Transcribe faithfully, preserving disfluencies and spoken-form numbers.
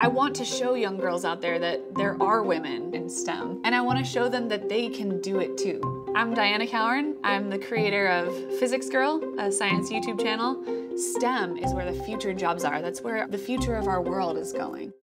I want to show young girls out there that there are women in STEM, and I want to show them that they can do it too. I'm Diana Cowern. I'm the creator of Physics Girl, a science YouTube channel. STEM is where the future jobs are. That's where the future of our world is going.